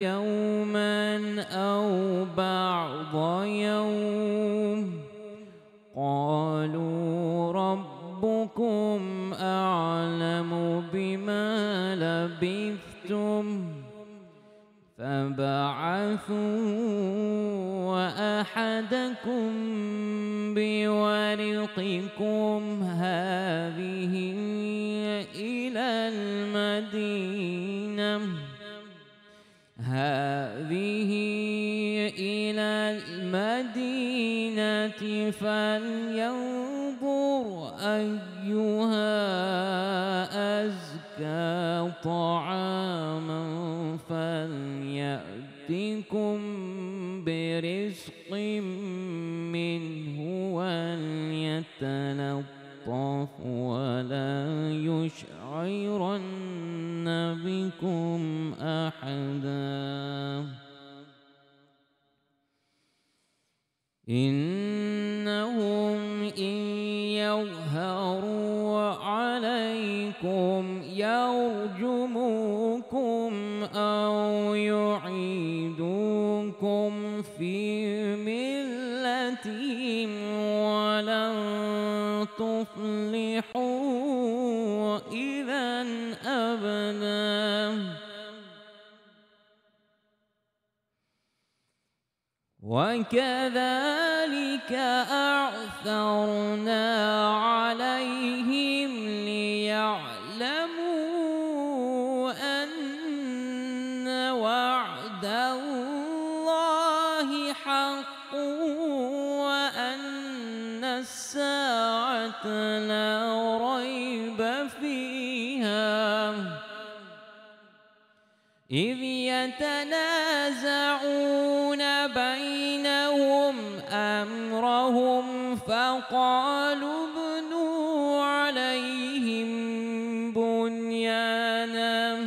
يوما أو بعض يوم، قالوا ربكم أعلم بما لبثتم فبعثوا أحدكم بورقكم هذه إلى المدينة فلينظر أيها أزكى طعاما فليأتكم برزق منه وليتلطف ولا يشعرن بكم أحدا. إنهم إن يظهروا عليكم يرجموكم أو يعيدوكم في ملتهم ولن تفلحوا إذا أبدا. وكذلك أعثرنا عليهم ليعلموا أن وعد الله حق وأن الساعة لا ريب فيها إذ يتنازعون بينهم أمرهم فقالوا ابنوا عليهم بنيانا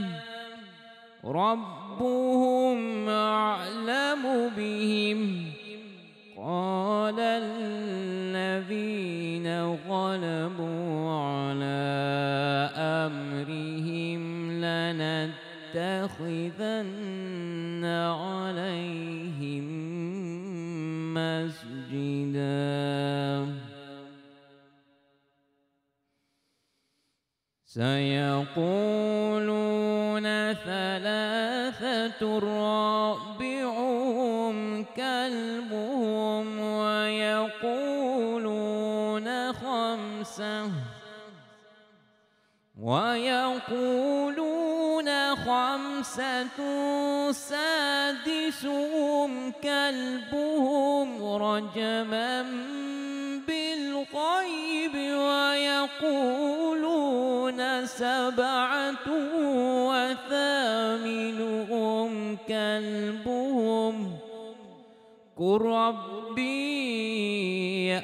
ربهم أعلم بهم. قال الذين غلبوا على أمرهم لنتخذن عليهم مسجدا. سيقولون ثلاثة رابعهم كلبهم ويقولون خمسة سادسهم كلبهم رجما بالغيب ويقولون سبعة وثامنهم كلبهم قل ربي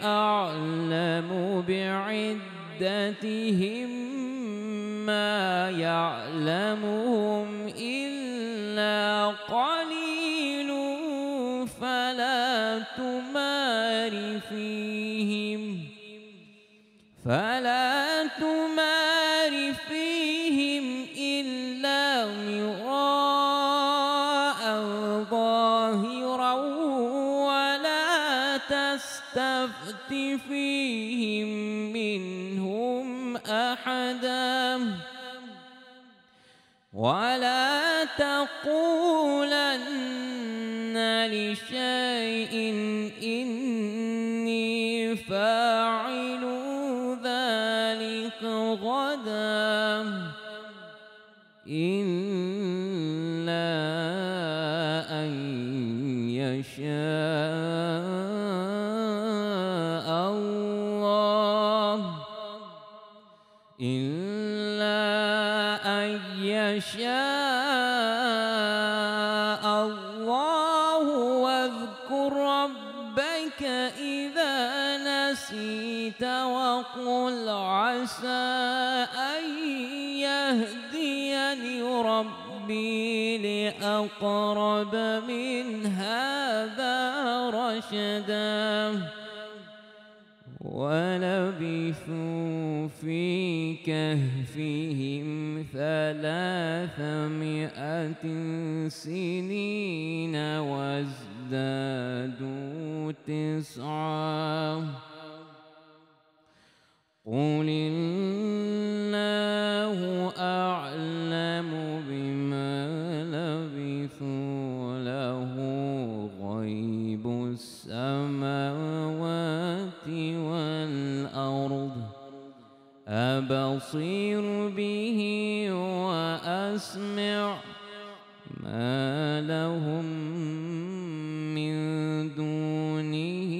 أعلم بعدتهم ما يعلمهم إلا قليل فلا تمار فيهم إلا مراء ظاهرا ولا تستفت فيهم منهم أحدا. ولا تقولن لشيء إني فاعل ذلك غدا إلا أن يشاء الله واذكر ربك إذا نسيت وقل عسى أن يهديني ربي لأقرب من هذا رشدا. ولبثوا في كهفهم 300 سنين وازدادوا 9. قل الله أعلم بما لبثوا له غيب السماوات والأرض أبصير به وأسمع ما لهم من دونه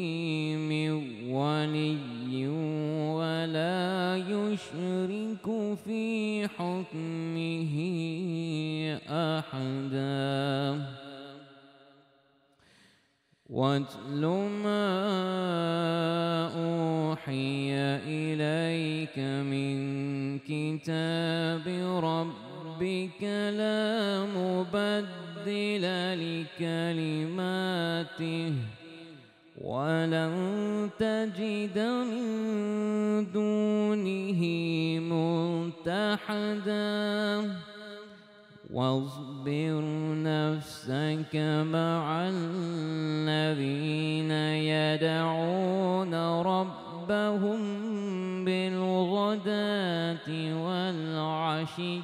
من ولي ولا يشرك في حكمه أحدا. واتل ما أوحي إليك من كتاب ربك لا مبدل لكلماته ولن تجد من دونه ملتحدا. واصبر نفسك مع الذين يدعون ربهم بالغداة والعشي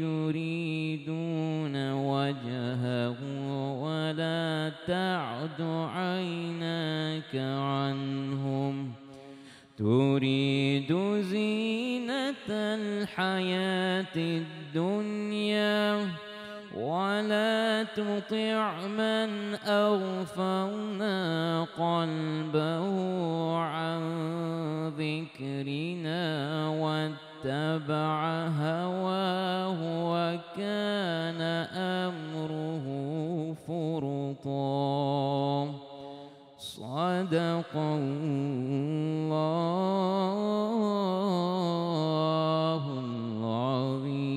يريدون وجهه ولا تعد عيناك عنهم تريد زينة الحياة الدنيا ولا تطع من أغفلنا قلبه عن ذكرنا واتبع هواه وكان أمره فرطا. صدق الله العظيم.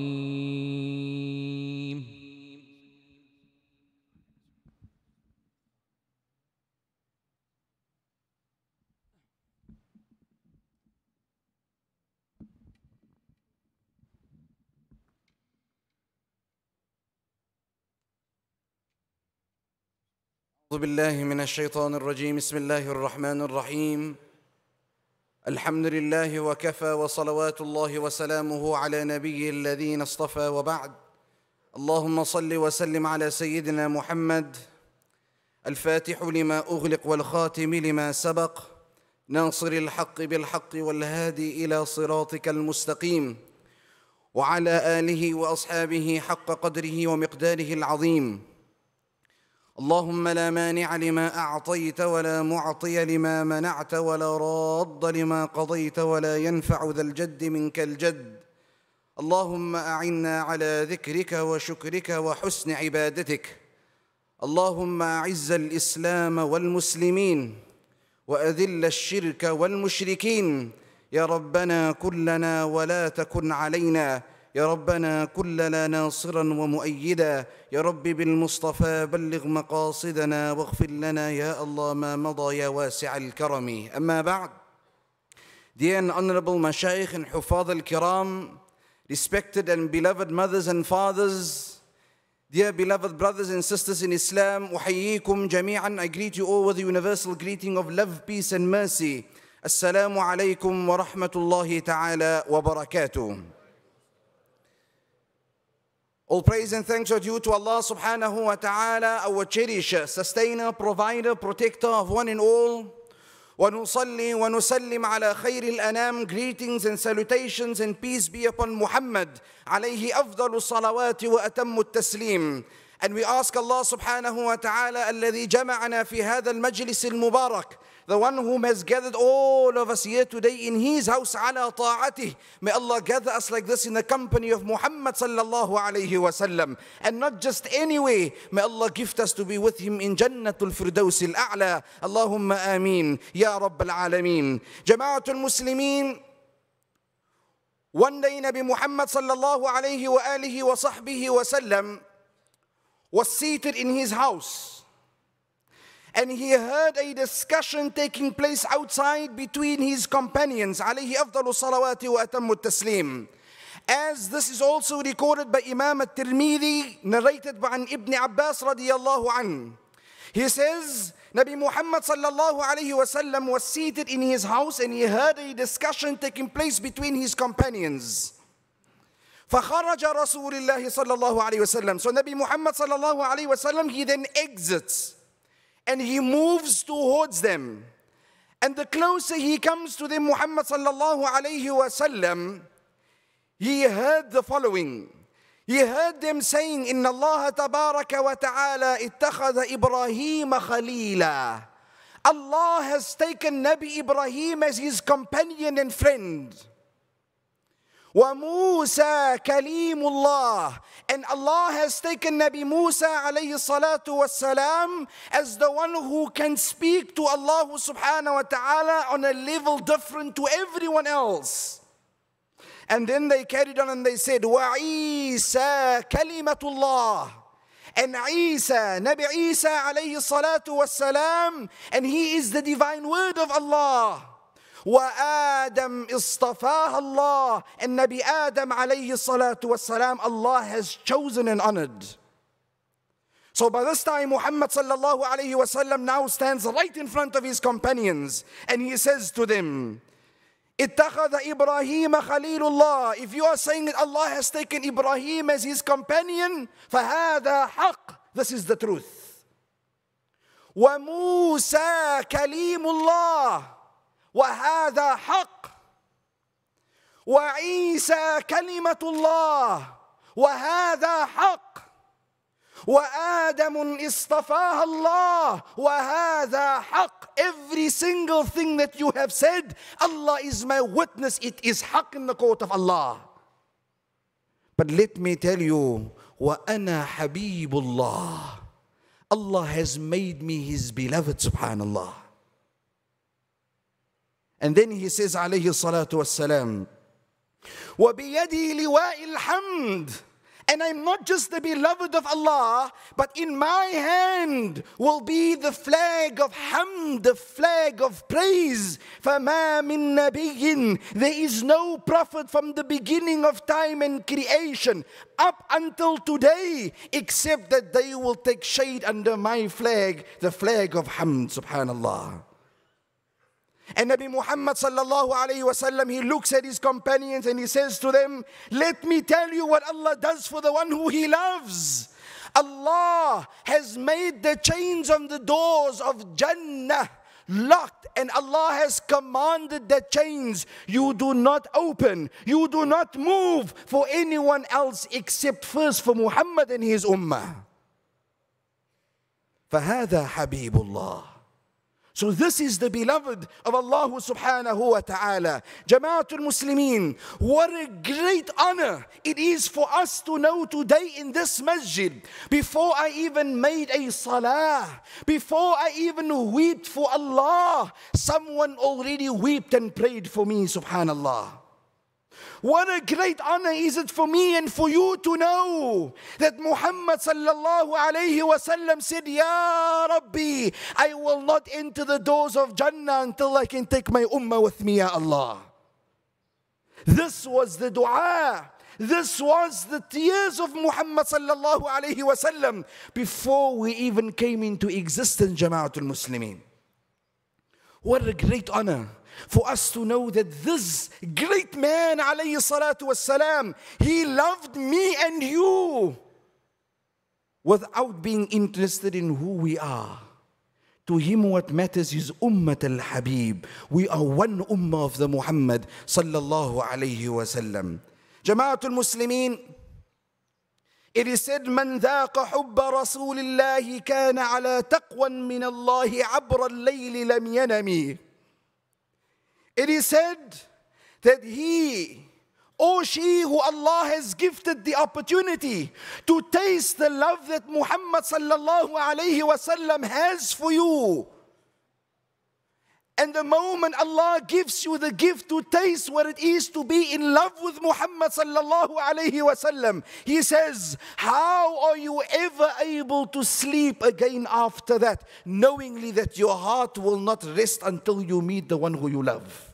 أعوذ بالله من الشيطان الرجيم. بسم الله الرحمن الرحيم. الحمد لله وكفى وصلوات الله وسلامه على نبيه الذين اصطفى، وبعد. اللهم صل وسلم على سيدنا محمد الفاتح لما أغلق والخاتم لما سبق، ناصر الحق بالحق والهادي إلى صراطك المستقيم، وعلى آله وأصحابه حق قدره ومقداره العظيم. اللهم لا مانع لما أعطيت ولا معطي لما منعت ولا راد لما قضيت ولا ينفع ذا الجد منك الجد. اللهم أعنا على ذكرك وشكرك وحسن عبادتك. اللهم أعز الإسلام والمسلمين وأذل الشرك والمشركين. يا ربنا كن لنا ولا تكن علينا، يا ربنا كن لنا ناصرا ومؤيدا، يا رب بالمصطفى بلغ مقاصدنا واغفر لنا يا الله ما مضى يا واسع الكرم. أما بعد, dear and honorable Mashaykh and Hufadh al-Kiram, respected and beloved mothers and fathers, dear beloved brothers and sisters in Islam, Uhayyikum Jami'an, I greet you all with the universal greeting of love, peace and mercy. Assalamu alaykum wa rahmatullahi ta'ala wa barakatuh. All praise and thanks are due to Allah subhanahu wa ta'ala, our cherisher, sustainer, provider, protector of one and all. وَنُصَلِّي وَنُسَلِّمْ عَلَى خَيْرِ الْأَنَامِ. Greetings and salutations and peace be upon Muhammad, عليه أفضل الصلوات وأتم التسليم. And we ask Allah subhanahu wa ta'ala, الذي جمعنا في هذا المجلس المبارك, the one whom has gathered all of us here today in his house على طاعته. May Allah gather us like this in the company of Muhammad sallallahu alayhi wa sallam. And not just anyway, may Allah gift us to be with him in Jannatul Firdaus al-A'la. Allahumma ameen, ya Rabbal Alameen. Jama'atul Muslimin, one day Nabi Muhammad sallallahu alayhi wa alihi wa sahbihi wa sallam was seated in his house. and he heard a discussion taking place outside between his companions, alayhi afdalu salawati wa atammu taslim. As this is also recorded by Imam al-Tirmidhi, narrated by Ibn Abbas radiyallahu anhu. He says, Nabi Muhammad sallallahu alayhi wasallam was seated in his house and he heard a discussion taking place between his companions. فَخَرَجَ رَسُولِ اللَّهِ صَلَّى اللَّهُ عَلَيْهِ وَسَلَّمَ. So Nabi Muhammad sallallahu alayhi wasallam, he then exits and he moves towards them. And the closer he comes to them, Muhammad sallallahu alayhi wasallam, he heard the following. He heard them saying, إِنَّ اللَّهَ تَبَارَكَ وَتَعَالَى اتَّخَذَ إِبْرَاهِيمَ خَلِيلًا. Allah has taken Nabi Ibrahim as his companion and friend. وَمُوسَى كَلِيمُ اللَّهِ. And Allah has taken Nabi Musa alayhi salatu wassalam as the one who can speak to Allah subhanahu wa ta'ala on a level different to everyone else. And then they carried on and they said, وَعِيسَى كَلِمَةُ اللَّهِ. And Isa, Nabi Isa alayhi salatu wassalam, and he is the divine word of Allah. وَآدَمْ إِصْطَفَاهَ اللَّهِ. And Nabi Adam alayhi salatu wassalam, Allah has chosen and honored. So by this time, Muhammad sallallahu alayhi wasallam now stands right in front of his companions and he says to them, اتخذ إبراهيم خليل الله. If you are saying that Allah has taken Ibrahim as his companion, فهذا حق. This is the truth. وموسى كليم الله. وهذا حق. وعيسى كلمة الله. وهذا حق. وآدم اصطفاه الله. وهذا حق. Every single thing that you have said, Allah is my witness, it is haq in the court of Allah. But let me tell you, وَأَنَا حَبِيبُ اللَّهِ. Allah has made me his beloved, subhanallah. And then he says, alayhi salatu wassalam, وَبِيَدِي لِوَاءِ الْحَمْدِ. And I'm not just the beloved of Allah, but in my hand will be the flag of hamd, the flag of praise. فَمَا مِن نَبِيٍّ. There is no prophet from the beginning of time and creation up until today, except that they will take shade under my flag, the flag of hamd, subhanallah. And Nabi Muhammad sallallahu alayhi wasallam, he looks at his companions and he says to them, let me tell you what Allah does for the one who he loves. Allah has made the chains on the doors of Jannah locked, and Allah has commanded the chains, you do not open, you do not move for anyone else except first for Muhammad and his ummah. فَهَذَا حَبِيبُ اللَّهِ. So this is the beloved of Allah subhanahu wa ta'ala. Jama'atul Muslimin, what a great honor it is for us to know today in this masjid, before I even made a salah, before I even wept for Allah, someone already wept and prayed for me, subhanallah. What a great honor is it for me and for you to know that Muhammad sallallahu alayhi wasallam said, Ya Rabbi, I will not enter the doors of Jannah until I can take my ummah with me, Ya Allah. This was the dua. This was the tears of Muhammad sallallahu alayhi wasallam before we even came into existence, Jama'atul Muslimin. What a great honor for us to know that this great man, alayhi salatu wassalam, he loved me and you without being interested in who we are. To him what matters is Ummat al-Habib. We are one ummah of the Muhammad sallallahu alayhi wasallam. Jama'atul Muslimin, it is said, من ذاق حب رسول الله كان على تقوى من الله عبر الليل لم ينمي. It is said that he or she who Allah has gifted the opportunity to taste the love that Muhammad sallallahu alayhi wasallam has for you And the moment Allah gives you the gift to taste what it is to be in love with Muhammad sallallahu alayhi wasallam, He says, how are you ever able to sleep again after that, knowingly that your heart will not rest until you meet the one who you love?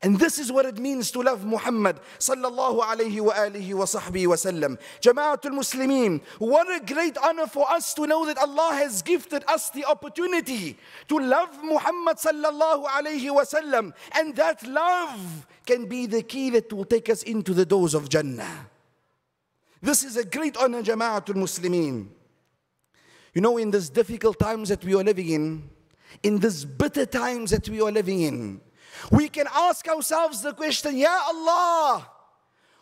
And this is what it means to love Muhammad sallallahu alayhi wa alihi wa sahbihi wa sallam. Jama'atul Muslimin, what a great honor for us to know that Allah has gifted us the opportunity to love Muhammad sallallahu alayhi wa sallam. And that love can be the key that will take us into the doors of Jannah. This is a great honor, Jama'atul Muslimin. You know, in these difficult times that we are living in these bitter times that we are living in, we can ask ourselves the question, Ya Allah,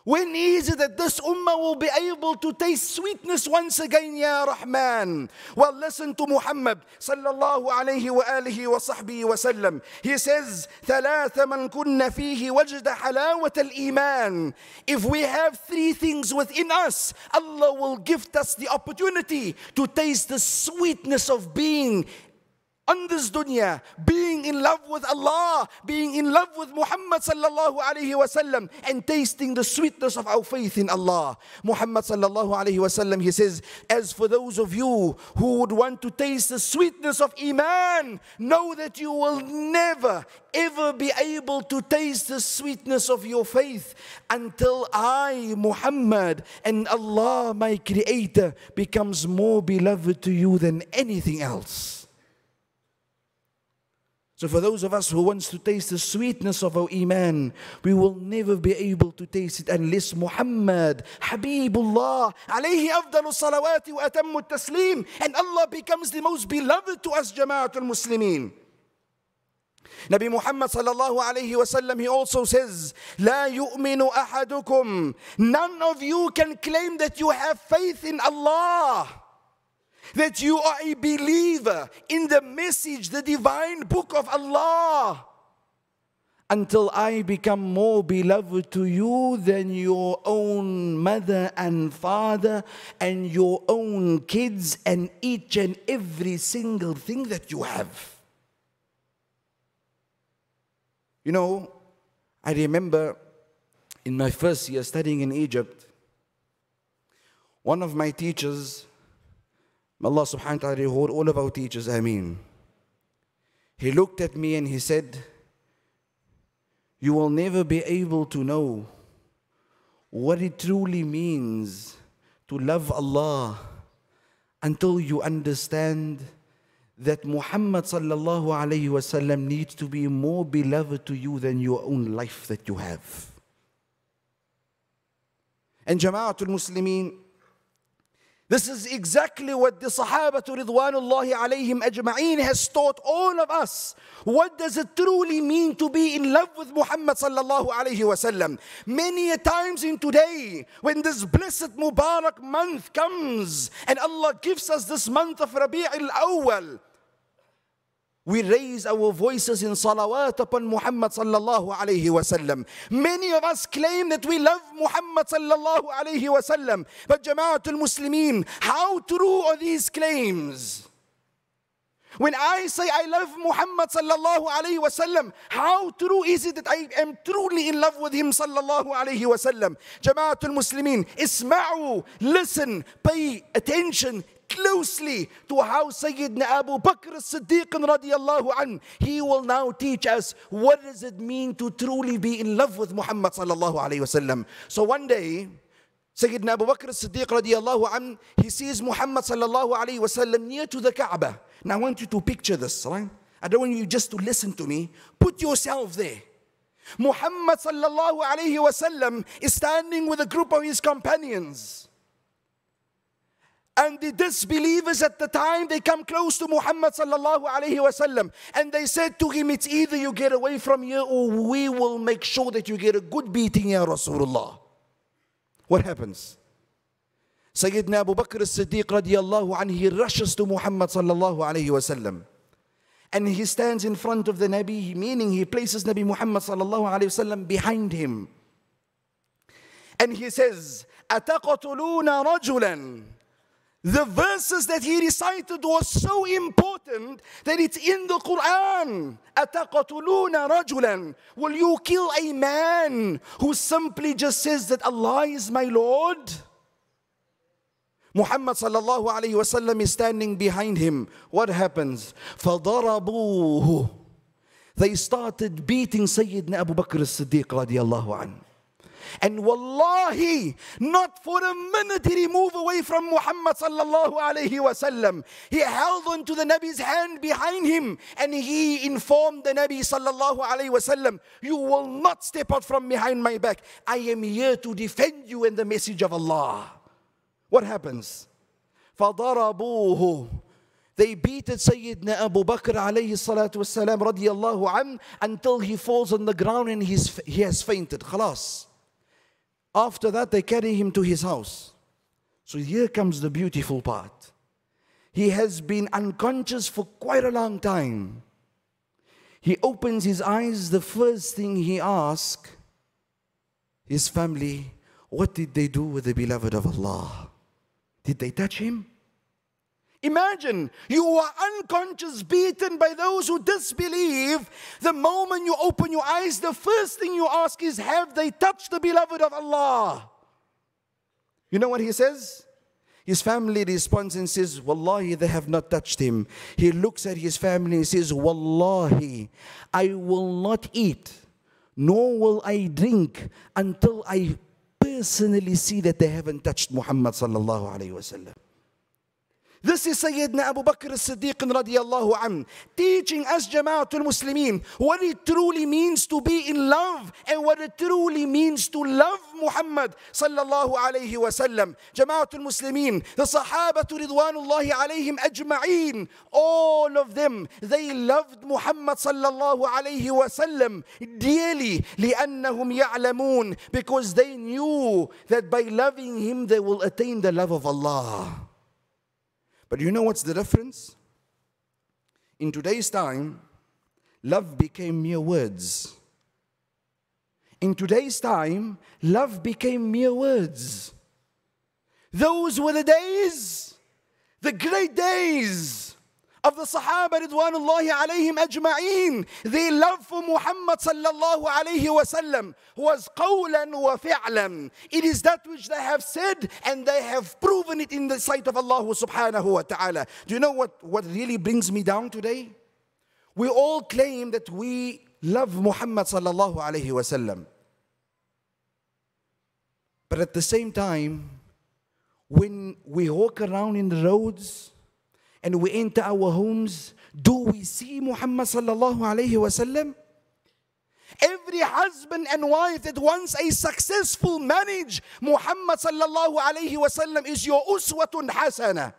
when is it that this ummah will be able to taste sweetness once again, Ya Rahman? Well, listen to Muhammad sallallahu alayhi wa alihi wa sahbihi wa sallam. He says, ثَلَاثَ مَنْ كُنَّ فِيهِ وَجْدَ حَلَاوَةَ الْإِيمَانِ. If we have three things within us, Allah will gift us the opportunity to taste the sweetness of being on this dunya, being in love with Allah, being in love with Muhammad sallallahu alayhi wa sallam, and tasting the sweetness of our faith in Allah. Muhammad sallallahu alayhi wa sallam, he says, as for those of you who would want to taste the sweetness of Iman, know that you will never ever be able to taste the sweetness of your faith until I, Muhammad, and Allah, my Creator, becomes more beloved to you than anything else. So for those of us who wants to taste the sweetness of our Iman, we will never be able to taste it unless Muhammad, Habibullah, alayhi afdalu salawati wa atammu taslim, and Allah becomes the most beloved to us, Jama'atul Muslimin. Nabi Muhammad sallallahu alayhi wa sallam, he also says, La yu'minu ahadukum. None of you can claim that you have faith in Allah, that you are a believer in the message, the divine book of Allah, until I become more beloved to you than your own mother and father and your own kids and each and every single thing that you have. You know, I remember in my first year studying in Egypt, one of my teachers, may Allah subhanahu wa ta'ala reward all of our teachers, Ameen. He looked at me and he said, you will never be able to know what it truly means to love Allah until you understand that Muhammad sallallahu alayhi wa sallam needs to be more beloved to you than your own life that you have. And Jama'atul Muslimin, this is exactly what the Sahabatu Ridwanullahi alayhim ajma'een has taught all of us. What does it truly mean to be in love with Muhammad sallallahu alayhi wasallam? Many a times in today, when this blessed Mubarak month comes, and Allah gives us this month of Rabi' al-Awwal, we raise our voices in salawat upon Muhammad sallallahu alayhi wa sallam. Many of us claim that we love Muhammad sallallahu alayhi wa sallam. But Jama'atul Muslimin, how true are these claims? When I say I love Muhammad sallallahu alayhi wa sallam, how true is it that I am truly in love with him sallallahu alayhi wa sallam? Jama'atul Muslimin, isma'u, listen, pay attention closely to how Sayyidina Abu Bakr as-Siddiq radiyallahu anhu, he will now teach us what does it mean to truly be in love with Muhammad sallallahu alayhi wasallam. So one day, Sayyidina Abu Bakr as-Siddiq radiyallahu anhu, he sees Muhammad sallallahu alayhi wasallam near to the Kaaba. Now I want you to picture this, right? I don't want you just to listen to me. Put yourself there. Muhammad sallallahu alayhi wasallam is standing with a group of his companions. And the disbelievers at the time, they come close to Muhammad sallallahu alayhi wa sallam. And they said to him, it's either you get away from here or we will make sure that you get a good beating, Ya Rasulullah. What happens? Sayyidina Abu Bakr as-Siddiq radiyallahu anhu, he rushes to Muhammad sallallahu alayhi wa sallam. And he stands in front of the Nabi, meaning he places Nabi Muhammad sallallahu alayhi wa sallam behind him. And he says, أَتَقَتُلُونَ رَجُلًا The verses that he recited was so important that it's in the Quran. أَتَقَتُلُونَ رَجُلًا. Will you kill a man who simply just says that Allah is my Lord? Muhammad sallallahu alayhi wa sallam is standing behind him. What happens? فَضَرَبُوهُ. They started beating Sayyidina Abu Bakr as-Siddiq radiyallahu anhu. And wallahi, not for a minute did he move away from Muhammad sallallahu alayhi wa sallam. He held on to the Nabi's hand behind him, and he informed the Nabi sallallahu alayhi wa sallam, "You will not step out from behind my back. I am here to defend you and the message of Allah." What happens? فَضَرَبُوهُ. They beated Sayyidina Abu Bakr alayhi salatu wasalam radiyallahu anhu until he falls on the ground and he has fainted. Khalas. After that, they carry him to his house. So here comes the beautiful part. He has been unconscious for quite a long time. He opens his eyes. The first thing he asks his family, what did they do with the beloved of Allah? Did they touch him? Imagine, you are unconscious, beaten by those who disbelieve. The moment you open your eyes, the first thing you ask is, have they touched the beloved of Allah? You know what he says? His family responds and says, wallahi, they have not touched him. He looks at his family and says, wallahi, I will not eat, nor will I drink until I personally see that they haven't touched Muhammad sallallahu alayhi wa sallam. This is Sayyidina Abu Bakr as-Siddiq radiyallahu anhu teaching us, Jama'atul Muslimin, what it truly means to be in love and what it truly means to love Muhammad sallallahu alayhi wa sallam. Jama'atul Muslimin, the Sahabatu Ridwanullahi alayhim ajma'een, all of them, they loved Muhammad sallallahu alayhi wa sallam dearly, لِأَنَّهُمْ يَعْلَمُونَ, because they knew that by loving him they will attain the love of Allah. But you know what's the difference? In today's time, love became mere words. In today's time, love became mere words. Those were the days, the great days of the Sahaba Ridwanullahi alayhim ajma'een. Their love for Muhammad sallallahu alayhi wa sallam was qawlan wa fi'lan. It is that which they have said, and they have proven it in the sight of Allah subhanahu wa ta'ala. Do you know what really brings me down today? We all claim that we love Muhammad sallallahu alayhi wa sallam. But at the same time, when we walk around in the roads, and we enter our homes, do we see Muhammad sallallahu alayhi wa sallam? Every husband and wife that wants a successful marriage, Muhammad sallallahu alayhi wa sallam is your uswatun hasana.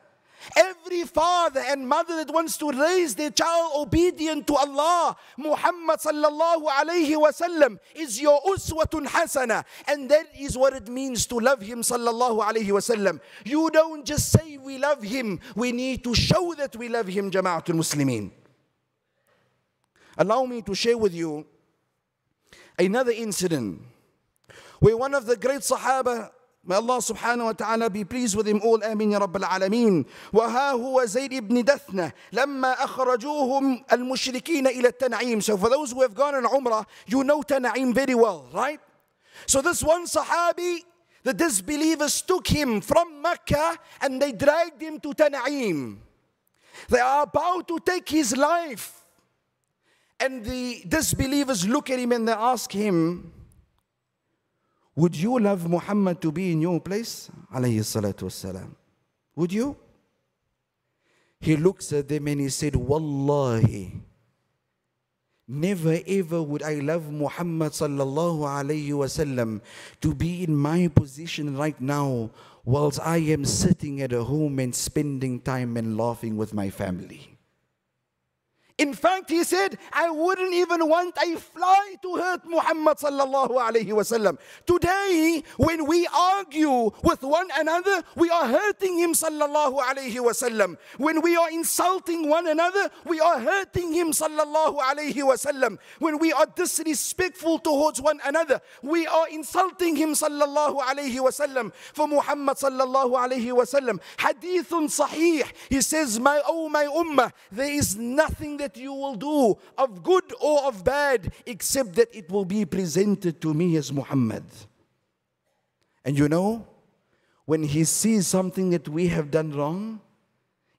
Every father and mother that wants to raise their child obedient to Allah, Muhammad sallallahu alayhi wa sallam is your uswatun hasana. And that is what it means to love him sallallahu alayhi wa sallam. You don't just say we love him, we need to show that we love him, Jama'atul Muslimin. Allow me to share with you another incident where one of the great Sahaba, may Allah subhanahu wa ta'ala be pleased with him all. Amin ya Rabbil Alameen. وَهَا هُوَ زَيْدِ بْنِ دَثْنَةَ لَمَّا أَخْرَجُوهُمْ الْمُشْرِكِينَ إِلَى التَّنْعِيمِ. So for those who have gone on Umrah, you know Tan'im very well, right? So this one Sahabi, the disbelievers took him from Mecca and they dragged him to Tan'im. They are about to take his life. And the disbelievers look at him and they ask him, would you love Muhammad to be in your place? Alayhi salatu wassalam. Would you? He looks at them and he said, wallahi, never ever would I love Muhammad sallallahu alayhi wasallam to be in my position right now whilst I am sitting at home and spending time and laughing with my family. In fact, he said, I wouldn't even want a fly to hurt Muhammad sallallahu alayhi wasallam. Today, when we argue with one another, we are hurting him sallallahu alayhi wasallam. When we are insulting one another, we are hurting him sallallahu alayhi wasallam. When we are disrespectful towards one another, we are insulting him sallallahu alayhi wasallam. For Muhammad sallallahu alayhi wasallam, hadithun sahih, he says, my ummah, there is nothing that you will do of good or of bad except that it will be presented to me as Muhammad. And you know, when he sees something that we have done wrong,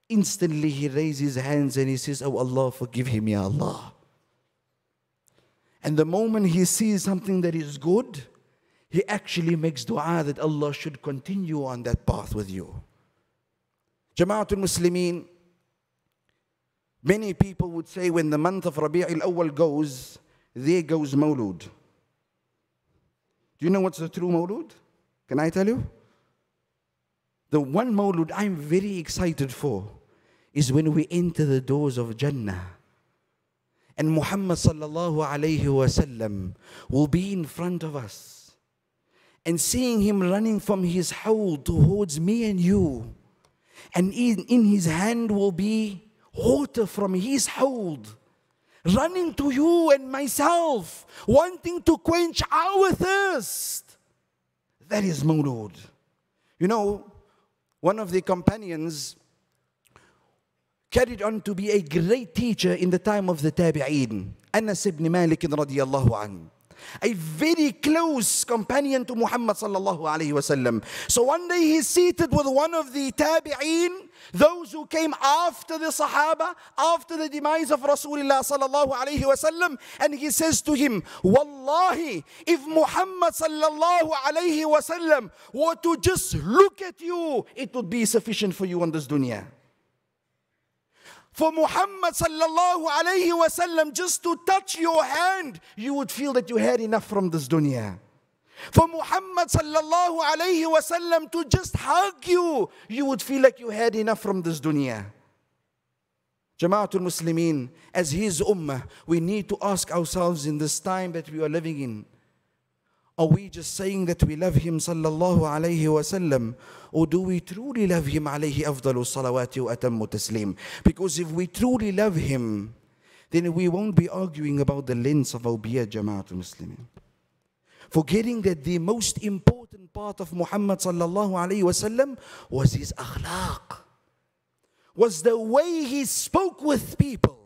instantly he raises his hands and he says, oh Allah, forgive him, ya Allah. And the moment he sees something that is good, he actually makes dua that Allah should continue on that path with you. Jama'atul Muslimin, many people would say when the month of Rabi'ul Awwal goes, there goes Mawlud. Do you know what's the true Mawlud? Can I tell you? The one Mawlud I'm very excited for is when we enter the doors of Jannah. And Muhammad sallallahu alayhi wasallam will be in front of us. And seeing him running from his howl towards me and you. And in his hand will be water from his hold, running to you and myself, wanting to quench our thirst. That is Mawlud. You know, one of the companions carried on to be a great teacher in the time of the Tabi'een, Anas ibn Malik radiyallahu anhu. A very close companion to Muhammad sallallahu alayhi wasallam. So one day he's seated with one of the Tabi'een, those who came after the Sahaba, after the demise of Rasulullah sallallahu alayhi wasallam, and he says to him, Wallahi, if Muhammad sallallahu alayhi wasallam were to just look at you, it would be sufficient for you on this dunya. For Muhammad sallallahu alayhi wasallam just to touch your hand, you would feel that you had enough from this dunya. For Muhammad sallallahu alayhi wasallam to just hug you, you would feel like you had enough from this dunya. Jama'atul Muslimin, as his ummah, we need to ask ourselves in this time that we are living in, are we just saying that we love him sallallahu alayhi wasallam, or do we truly love him alayhi afdalu salawati wa atammu taslim? Because if we truly love him, then we won't be arguing about the length of our beard, Jama'atul Muslimin. Forgetting that the most important part of Muhammad sallallahu alayhi wasallam was his akhlaq, was the way he spoke with people,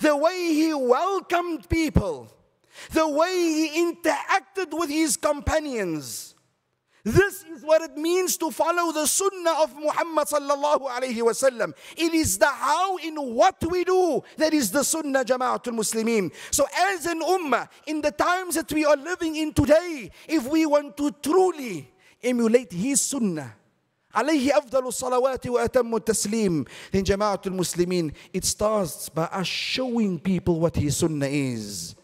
the way he welcomed people, the way he interacted with his companions. This is what it means to follow the sunnah of Muhammad sallallahu alayhi wasallam. It is the how in what we do that is the sunnah, Jama'atul Muslimin. So as an ummah, in the times that we are living in today, if we want to truly emulate his sunnah, alayhi afdalu salawati wa atammu taslim, then Jama'atul Muslimin, it starts by us showing people what his sunnah is.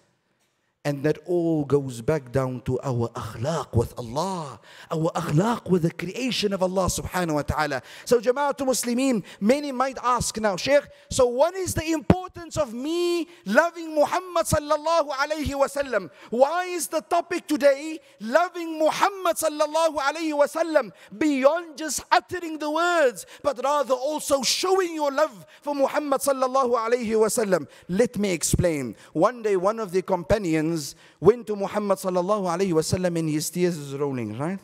And that all goes back down to our akhlaq with Allah, our akhlaq with the creation of Allah subhanahu wa ta'ala. So Jama'atul Muslimin, many might ask now, Shaykh, so what is the importance of me loving Muhammad sallallahu alayhi wasallam? Why is the topic today loving Muhammad sallallahu alayhi wasallam beyond just uttering the words, but rather also showing your love for Muhammad sallallahu alayhi wasallam? Let me explain. One day one of the companions went to Muhammad sallallahu alayhi wasallam and his tears is rolling, right?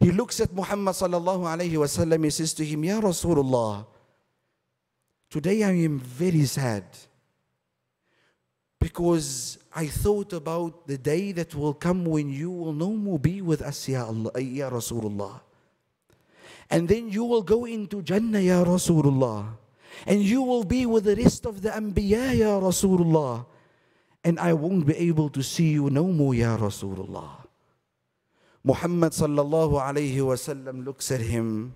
He looks at Muhammad sallallahu alayhi wasallam, he says to him, Ya Rasulullah, today I am very sad because I thought about the day that will come when you will no more be with us, Ya Rasulullah. And then you will go into Jannah, Ya Rasulullah. And you will be with the rest of the Anbiya, Ya Rasulullah. And I won't be able to see you no more, Ya Rasulullah. Muhammad sallallahu alayhi wasallam looks at him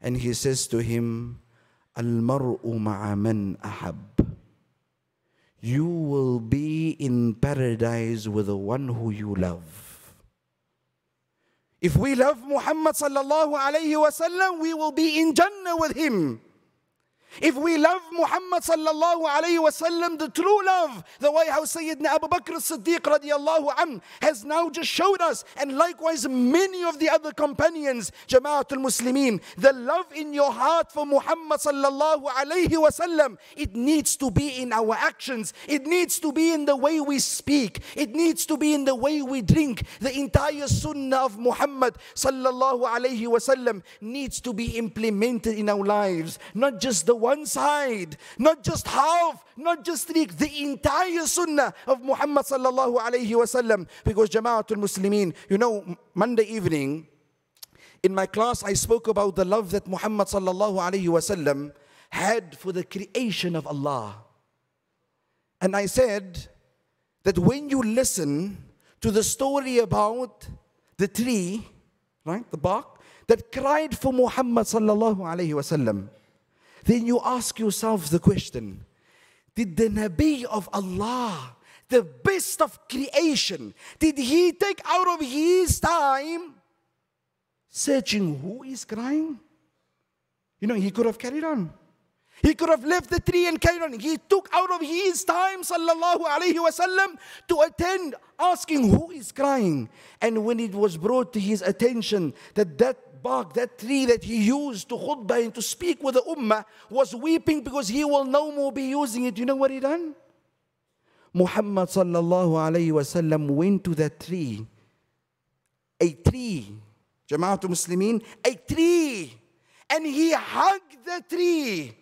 and he says to him, Al-mar'u ma'a man ahab. You will be in paradise with the one who you love. If we love Muhammad sallallahu alayhi wasallam, we will be in Jannah with him. If we love Muhammad sallallahu alayhi wa sallam, the true love, the way how Sayyidina Abu Bakr as-Siddiq radiyallahu anhu has now just showed us, and likewise many of the other companions, Jama'atul Muslimin, the love in your heart for Muhammad sallallahu alayhi wa sallam, it needs to be in our actions, it needs to be in the way we speak, it needs to be in the way we drink. The entire sunnah of Muhammad sallallahu alayhi wa sallam needs to be implemented in our lives, not just the one side, not just half, not just the entire sunnah of Muhammad sallallahu alayhi wasallam. Because Jama'atul Muslimin, you know, Monday evening in my class I spoke about the love that Muhammad sallallahu alayhi wasallam had for the creation of Allah. And I said that when you listen to the story about the tree, right, the bark, that cried for Muhammad sallallahu alayhi wasallam, then you ask yourself the question, did the Nabi of Allah, the best of creation, did he take out of his time searching who is crying? You know, he could have carried on. He could have left the tree and carried on. He took out of his time, sallallahu alayhi wasallam, to attend, asking who is crying. And when it was brought to his attention that that tree that he used to khutbah and to speak with the ummah was weeping because he will no more be using it, you know what he done? Muhammad sallallahu alayhi wasallam went to that tree, a tree, Jama'atul Muslimin, a tree, and he hugged the tree.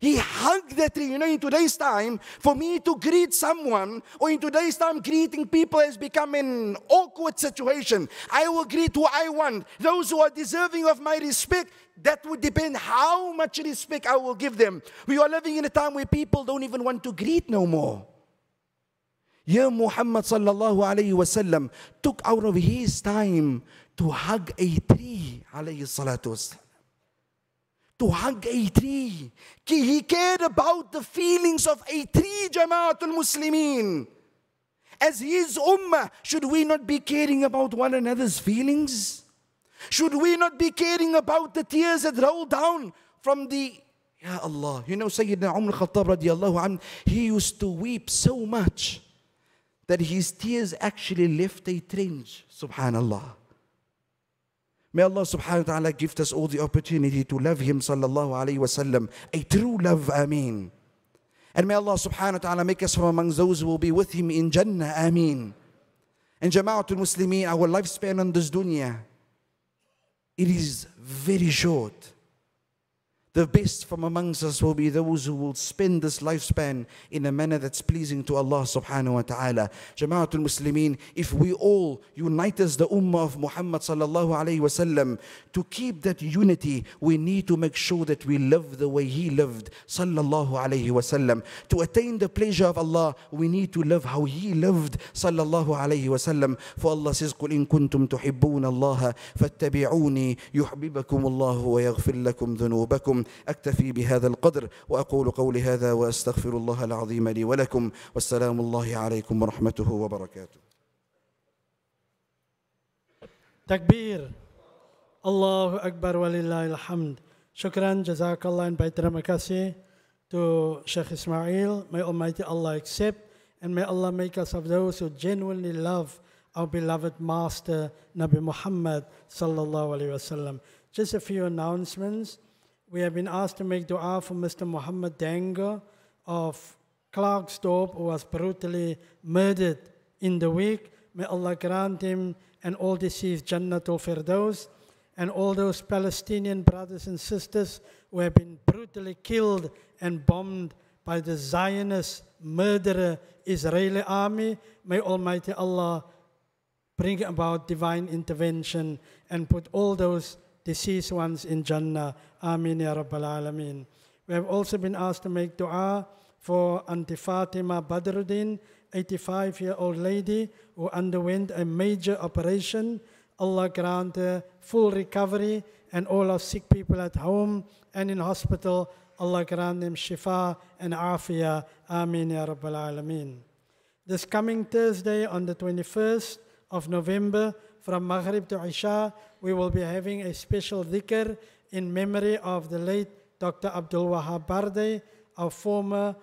He hugged the tree. You know, in today's time, for me to greet someone, or in today's time, greeting people has become an awkward situation. I will greet who I want. Those who are deserving of my respect, that would depend how much respect I will give them. We are living in a time where people don't even want to greet no more. Here Muhammad sallallahu alayhi wasallam took out of his time to hug a tree, alayhi salatu wasallam. To hug a tree. He cared about the feelings of a tree, Jama'atul Muslimin. As his ummah, should we not be caring about one another's feelings? Should we not be caring about the tears that roll down from the... Ya Allah, you know Sayyidina Umar al-Khattab radiyallahu anhu, he used to weep so much that his tears actually left a trench, subhanallah. May Allah subhanahu wa ta'ala give us all the opportunity to love him sallallahu alayhi wa sallam, a true love, ameen. And may Allah subhanahu wa ta'ala make us from among those who will be with him in Jannah, ameen. And Jama'atul Muslimin, our lifespan on this dunya, it is very short. The best from amongst us will be those who will spend this lifespan in a manner that's pleasing to Allah subhanahu wa ta'ala. Jama'atul Muslimin, if we all unite as the ummah of Muhammad sallallahu alayhi wa sallam, to keep that unity, we need to make sure that we live the way he lived, sallallahu alayhi wa sallam. To attain the pleasure of Allah, we need to live how he lived, sallallahu alayhi wa sallam. For Allah says, قُلْ إِن كُنْتُمْ تُحِبُّونَ اللَّهَ فَاتَّبِعُونِي يُحْبِبَكُمُ اللَّهُ وَيَغْفِرْ لَكُمْ ذُنُوبَكُمْ. أكتفي بهذا القدر وأقول قولي هذا وأستغفر الله العظيم لي ولكم والسلام الله عليكم ورحمته وبركاته. تكبير الله أكبر ولله الحمد. شكرا جزاك الله and terima kasih to Shaykh Ismaeel. May Almighty Allah accept and may Allah make us of those who genuinely love our beloved Master Nabi Muhammad sallallahu alaihi wasallam. Just a few announcements. We have been asked to make dua for Mr. Muhammad Dango of Klerksdorp, who was brutally murdered in the week. May Allah grant him and all deceased Jannatul Firdaus, and all those Palestinian brothers and sisters who have been brutally killed and bombed by the Zionist murderer Israeli army. May Almighty Allah bring about divine intervention and put all those deceased ones in Jannah. Amin ya Rabbal Alameen. We have also been asked to make dua for Auntie Fatima Badruddin, 85-year-old lady who underwent a major operation. Allah grant her full recovery, and all our sick people at home and in hospital, Allah grant them shifa and afia. Amin ya Rabbal Alameen. This coming Thursday on the 21st of November, from Maghrib to Isha, we will be having a special dhikr in memory of the late Dr. Abdul Wahab Barde, our former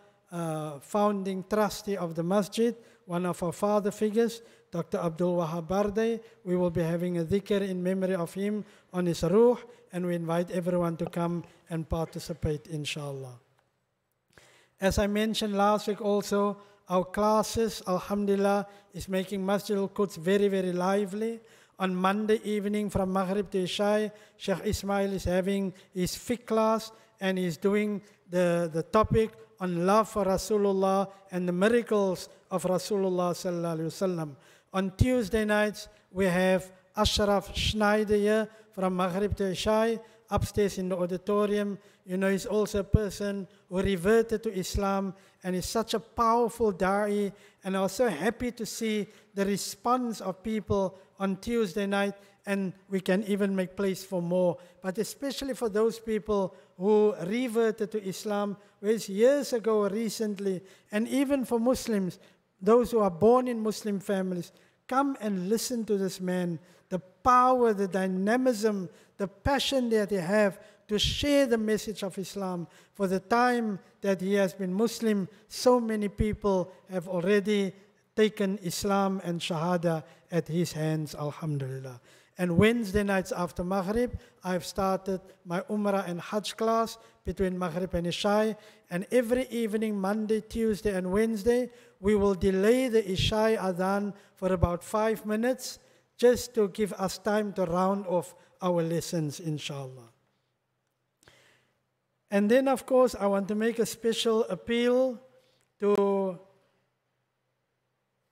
founding trustee of the masjid, one of our father figures, Dr. Abdul Wahab Barde. We will be having a dhikr in memory of him on his ruh, and we invite everyone to come and participate, inshallah. As I mentioned last week also, our classes, alhamdulillah, is making Masjidul Quds very, very lively. On Monday evening from Maghrib to Isha, Shaykh Ismaeel is having his fiqh class, and he's doing the topic on love for Rasulullah and the miracles of Rasulullah sallallahu alaihi wasallam. On Tuesday nights, we have Ashraf Schneider here from Maghrib to Isha, upstairs in the auditorium. You know, he's also a person who reverted to Islam, and he's such a powerful da'i. And I was so happy to see the response of people on Tuesday night, and we can even make place for more. But especially for those people who reverted to Islam, whereas years ago or recently, and even for Muslims, those who are born in Muslim families, come and listen to this man. The power, the dynamism, the passion that they have to share the message of Islam. For the time that he has been Muslim, so many people have already taken Islam and Shahada at his hands, alhamdulillah. And Wednesday nights after Maghrib, I've started my Umrah and Hajj class between Maghrib and Isha. And every evening, Monday, Tuesday, and Wednesday, we will delay the Isha Adhan for about 5 minutes, just to give us time to round off our lessons, inshallah. And then, of course, I want to make a special appeal to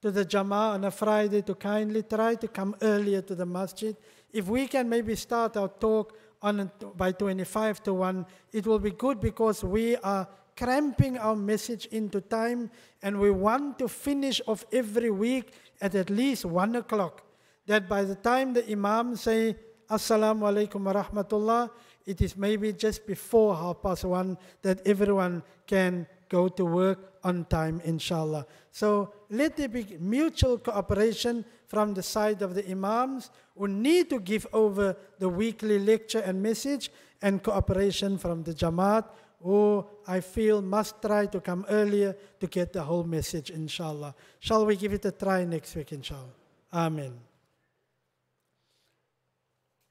the Jama'ah on a Friday to kindly try to come earlier to the masjid. If we can maybe start our talk on by 25 to 1, it will be good, because we are cramping our message into time, and we want to finish off every week at least 1 o'clock. That by the time the Imam say, Assalamu alaikum wa rahmatullah, it is maybe just before 1:30 that everyone can go to work on time, inshallah. So let there be mutual cooperation from the side of the Imams who need to give over the weekly lecture and message, and cooperation from the Jamaat, who I feel must try to come earlier to get the whole message, inshallah. Shall we give it a try next week, inshallah? Amen.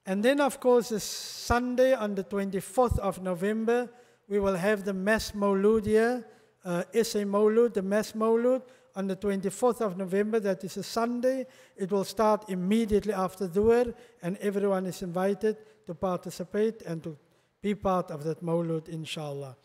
And then, of course, this Sunday on the 24th of November, we will have the Mass Mawlud here, SA Mawlud, the Mass Mawlud, on the 24th of November, that is a Sunday. It will start immediately after Duah, and everyone is invited to participate and to be part of that Mawlud, inshallah.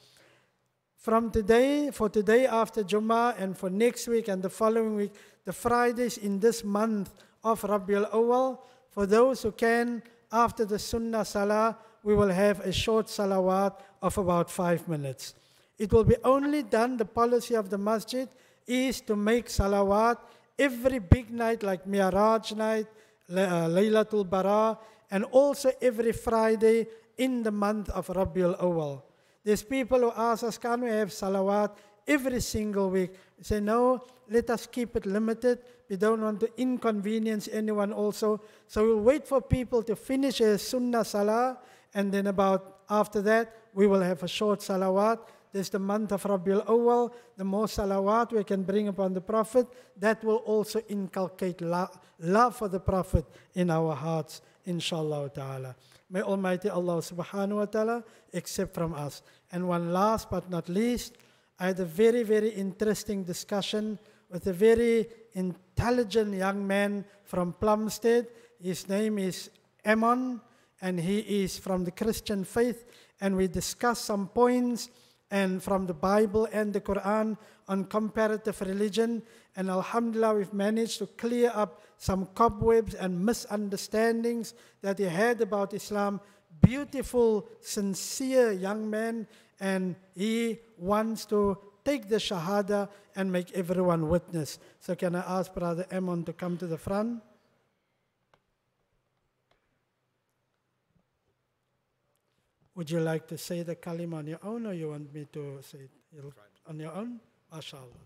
From today, for today after Jumah, and for next week and the following week, the Fridays in this month of Rabiul Awal, for those who can, after the Sunnah Salah, we will have a short salawat of about 5 minutes. It will be only done, the policy of the masjid is to make salawat every big night like Mi'raj night, Laylatul Bara, and also every Friday in the month of Rabiul Awal. There's people who ask us, can we have salawat every single week? We say, no, let us keep it limited. We don't want to inconvenience anyone also. So we'll wait for people to finish a Sunnah Salah, and then about after that, we will have a short salawat. This is the month of Rabiul Awal. The more salawat we can bring upon the Prophet, that will also inculcate love for the Prophet in our hearts, inshallah ta'ala. May Almighty Allah subhanahu wa ta'ala accept from us. And one last but not least, I had a very, very interesting discussion with a very intelligent young man from Plumstead. His name is Ammon, and he is from the Christian faith, and we discussed some points and from the Bible and the Quran on comparative religion, and alhamdulillah, we've managed to clear up some cobwebs and misunderstandings that he had about Islam. Beautiful, sincere young man, and he wants to take the Shahada and make everyone witness. So can I ask Brother Ammon to come to the front? Would you like to say the kalima on your own, or you want me to say it on your own? MashaAllah.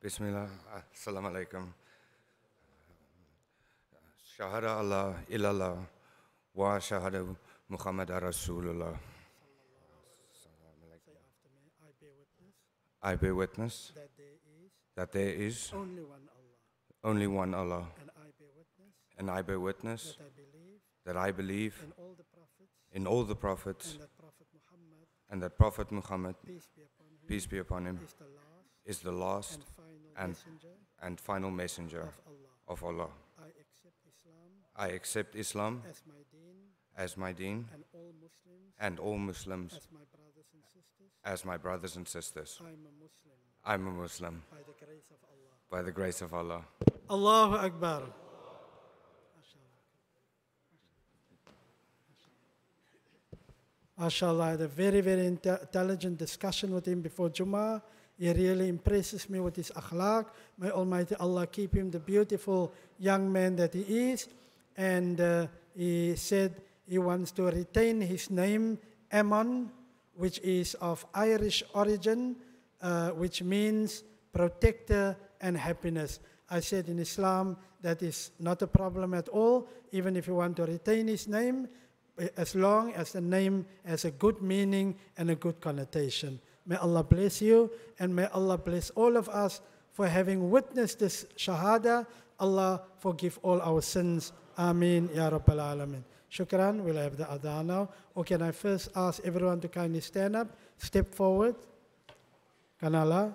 Bismillah, assalamu alaikum. Shahada Allah ilallah wa shahada Muhammad Rasulullah. I bear witness that there is only one Allah. And I bear witness that I believe in all the prophets and that Prophet Muhammad, peace be upon him, is the last and final messenger of Allah. I accept Islam as my deen and all Muslims as my brothers and sisters. I'm a Muslim by the grace of Allah. Allahu Akbar. MashaAllah, I had a very intelligent discussion with him before Jumah. He really impresses me with his akhlaq. May Almighty Allah keep him the beautiful young man that he is. And he said he wants to retain his name, Ammon, which is of Irish origin, which means protector and happiness. I said in Islam that is not a problem at all, even if you want to retain his name, as long as the name has a good meaning and a good connotation. May Allah bless you, and may Allah bless all of us for having witnessed this shahada. Allah forgive all our sins. Ameen, Ya Rabbil Alameen. Shukran, we'll have the adhan now. Or can I first ask everyone to kindly stand up, step forward. Kanala,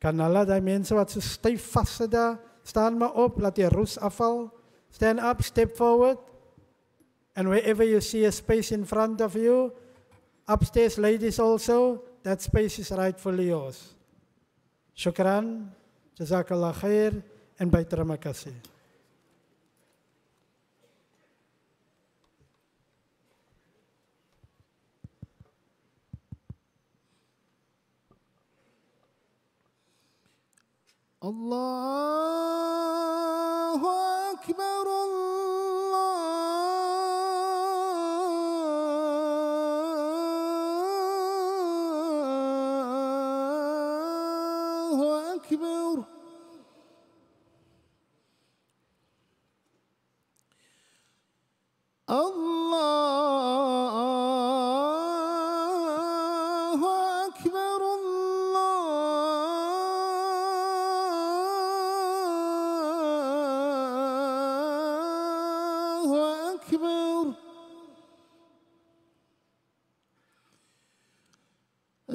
die mensen wat ze stijf vastzitten, staan maar op, laat die roes afval. Stand up, step forward. And wherever you see a space in front of you, upstairs ladies also, that space is rightfully yours. Shukran, Jazakallah Khair, and Baytrama Kasi. Allahu Akbar, Allahu Akbar.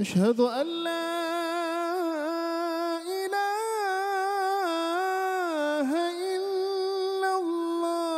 أشهد أن لا إله إلا الله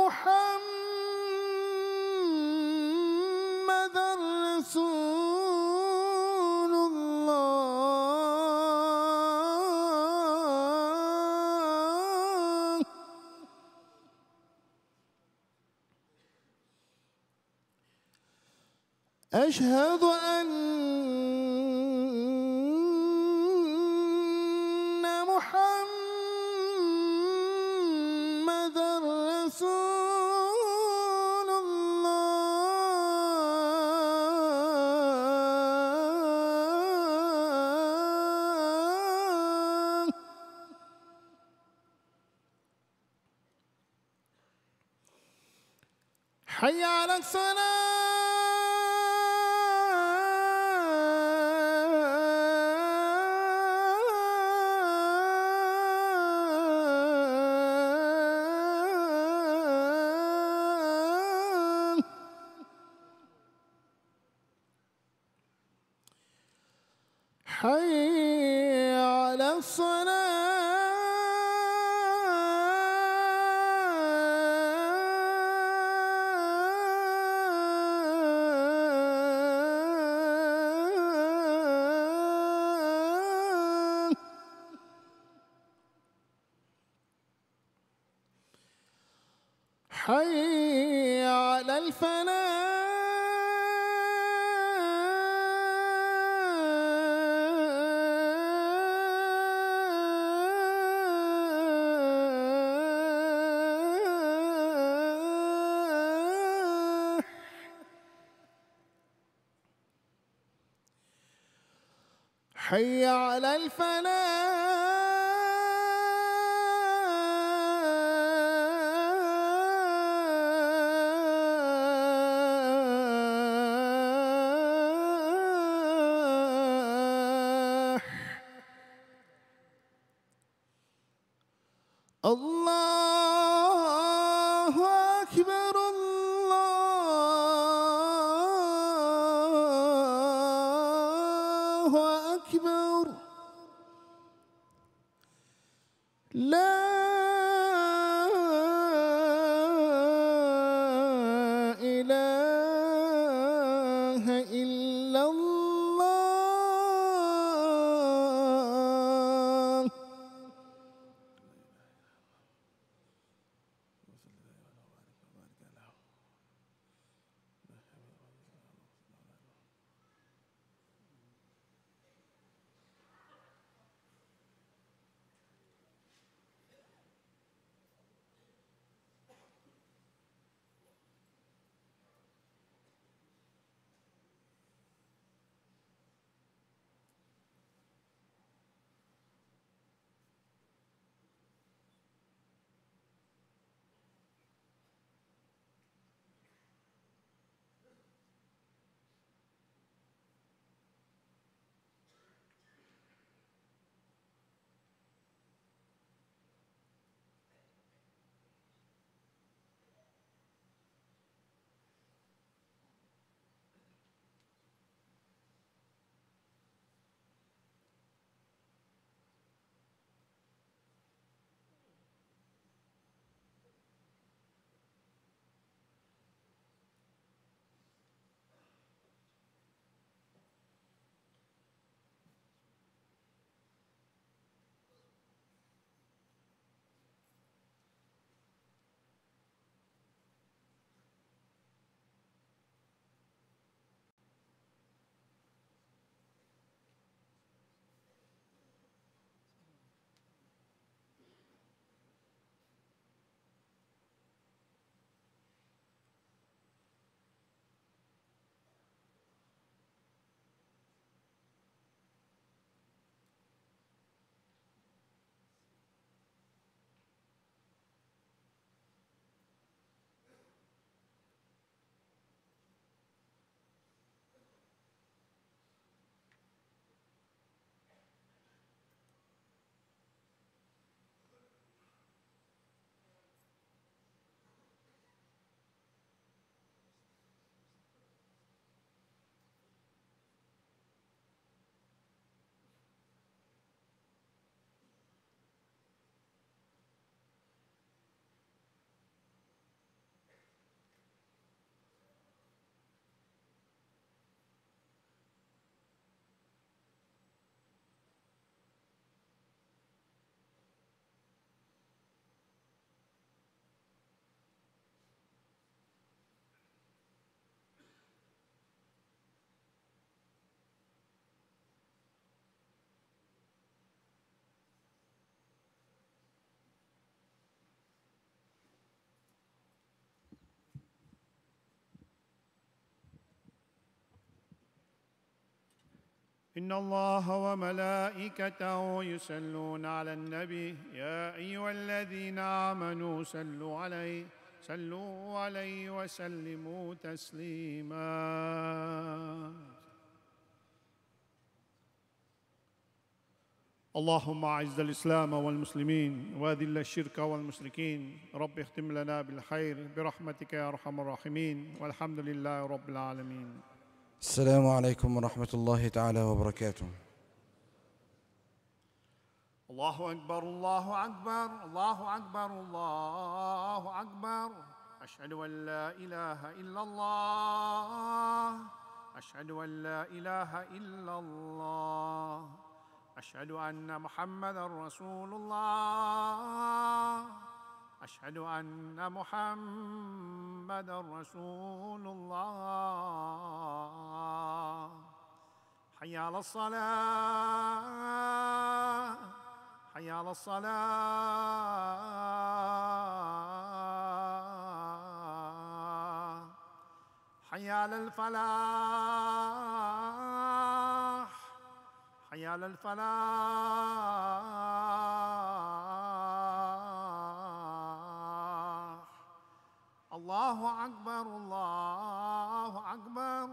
محمدًا رسول الله أشهد أن حي على الصلاة حي على الصلاة حي على الفلاح حي على الفلاح الله أكبر الله أكبر لا إله إلا الله إن الله وملائكته يصلون على النبي يا أيها الذين آمنوا صلوا عليه وسلموا تسليما اللهم أعز الإسلام والمسلمين وأذل الشرك والمشركين رب اختم لنا بالخير برحمتك يا أرحم الراحمين والحمد لله رب العالمين السلام عليكم ورحمة الله تعالى وبركاته. الله أكبر الله أكبر الله أكبر الله أكبر أشهد أن لا إله إلا الله أشهد أن لا إله إلا الله أشهد أن محمدا رسول الله أشهد أشهد أن محمد رسول الله. حي على الصلاة، حي على الصلاة، حي على الفلاح، حي على الفلاح. الله أكبر، الله أكبر،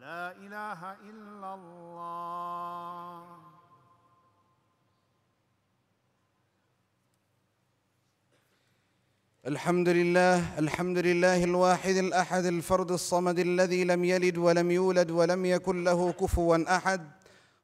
لا إله إلا الله. الحمد لله الواحد الأحد الفرد الصمد الذي لم يلد ولم يولد ولم يكن له كفوا أحد،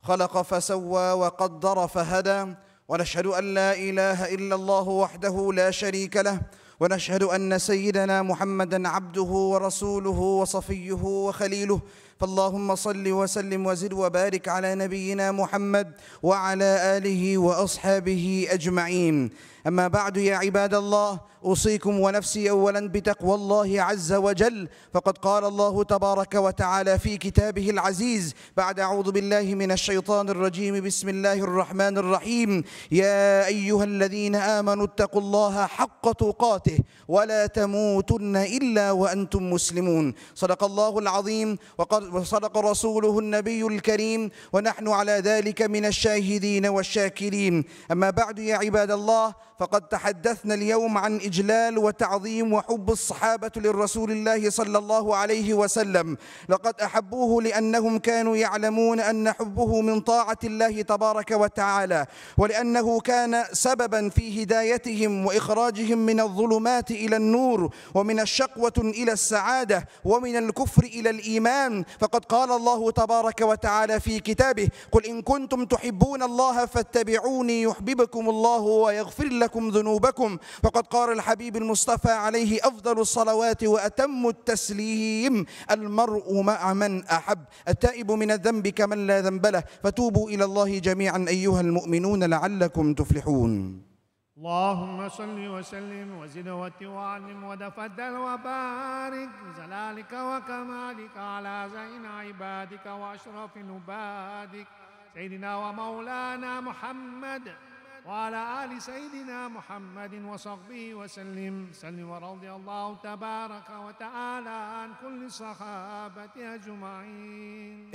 خلق فسوى وقدر فهدى، ونشهد أن لا إله إلا الله وحده لا شريك له، ونشهد أن سيدنا محمدًا عبده ورسوله وصفيه وخليله، فاللهم صل وسلم وزد وبارك على نبينا محمد وعلى آله وأصحابه أجمعين. أما بعد، يا عباد الله، أوصيكم ونفسي أولا بتقوى الله عز وجل، فقد قال الله تبارك وتعالى في كتابه العزيز بعد أعوذ بالله من الشيطان الرجيم، بسم الله الرحمن الرحيم: يا أيها الذين آمنوا اتقوا الله حق تقاته ولا تموتن إلا وأنتم مسلمون. صدق الله العظيم وصدق رسوله النبي الكريم، ونحن على ذلك من الشاهدين والشاكرين. أما بعد، يا عباد الله، فقد تحدثنا اليوم عن إجلال وتعظيم وحب الصحابة للرسول الله صلى الله عليه وسلم. لقد أحبوه لأنهم كانوا يعلمون أن حبه من طاعة الله تبارك وتعالى، ولأنه كان سببا في هدايتهم وإخراجهم من الظلمات إلى النور، ومن الشقوة إلى السعادة، ومن الكفر إلى الإيمان. فقد قال الله تبارك وتعالى في كتابه: قل إن كنتم تحبون الله فاتبعوني يحببكم الله ويغفر لكم ذنوبكم. فقد قال الحبيب المصطفى عليه أفضل الصلوات وأتم التسليم: المرء مع من أحب، التائب من الذنب كمن لا ذنب له، فتوبوا إلى الله جميعا أيها المؤمنون لعلكم تفلحون. اللهم صل وسلم وزد وتعلم وتفضل وبارك بجلالك وكمالك على زين عبادك وأشرف عبادك سيدنا ومولانا محمد وعلى آل سيدنا محمد وصحبه وسلم. سل ورضي الله تبارك وتعالى عن كل صحابته أجمعين.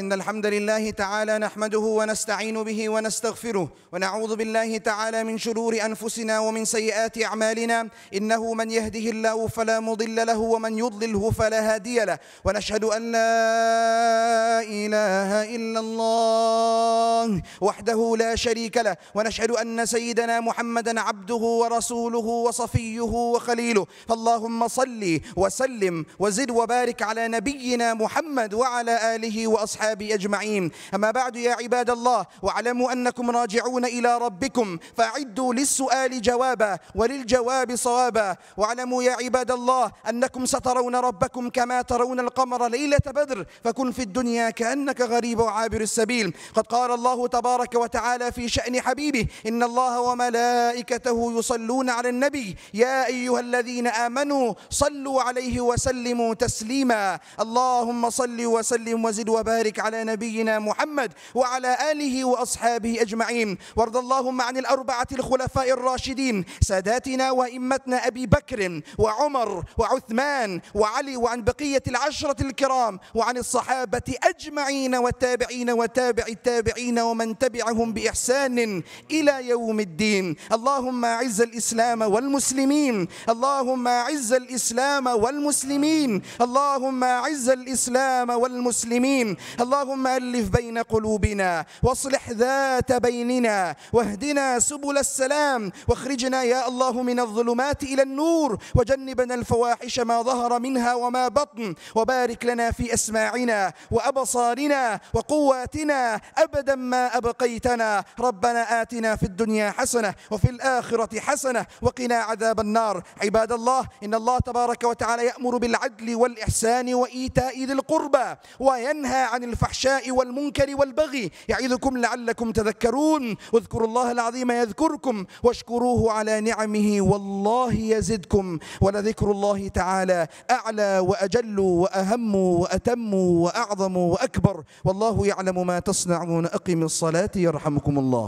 إن الحمد لله تعالى نحمده ونستعين به ونستغفره، ونعوذ بالله تعالى من شرور أنفسنا ومن سيئات أعمالنا، إنه من يهده الله فلا مضل له ومن يضلله فلا هادي له، ونشهد أن لا إله إلا الله وحده لا شريك له، ونشهد أن سيدنا محمدًا عبده ورسوله وصفيه وخليله، فاللهم صل وسلم وزد وبارك على نبينا محمد وعلى آله وأصحابه أجمعين. أما بعد، يا عباد الله، واعلموا أنكم راجعون إلى ربكم، فأعدوا للسؤال جوابا وللجواب صوابا. واعلموا يا عباد الله أنكم سترون ربكم كما ترون القمر ليلة بدر، فكن في الدنيا كأنك غريب وعابر السبيل. قد قال الله تبارك وتعالى في شأن حبيبه: إن الله وملائكته يصلون على النبي يا أيها الذين آمنوا صلوا عليه وسلموا تسليما. اللهم صل وسلم وزد وبارك على نبينا محمد وعلى آله وأصحابه أجمعين. وارض اللهم عن الأربعة الخلفاء الراشدين ساداتنا وإمتنا أبي بكر وعمر وعثمان وعلي، وعن بقية العشرة الكرام، وعن الصحابة أجمعين والتابعين وتابع التابعين ومن تبعهم بإحسان إلى يوم الدين. اللهم أعز الإسلام والمسلمين، اللهم أعز الإسلام والمسلمين، اللهم أعز الإسلام والمسلمين. اللهم ألف بين قلوبنا واصلح ذات بيننا، واهدنا سبل السلام، واخرجنا يا الله من الظلمات إلى النور، وجنبنا الفواحش ما ظهر منها وما بطن، وبارك لنا في أسماعنا وأبصارنا وقواتنا أبدا ما أبقيتنا، ربنا ربنا آتنا في الدنيا حسنة وفي الآخرة حسنة وقنا عذاب النار. عباد الله، إن الله تبارك وتعالى يأمر بالعدل والإحسان وإيتاء ذي القربى وينهى عن الفحشاء والمنكر والبغي، يعظكم لعلكم تذكرون. واذكروا الله العظيم يذكركم واشكروه على نعمه والله يزدكم، ولذكر الله تعالى أعلى وأجل وأهم وأتم وأعظم وأكبر، والله يعلم ما تصنعون. أقم الصلاة يرحمكم الله.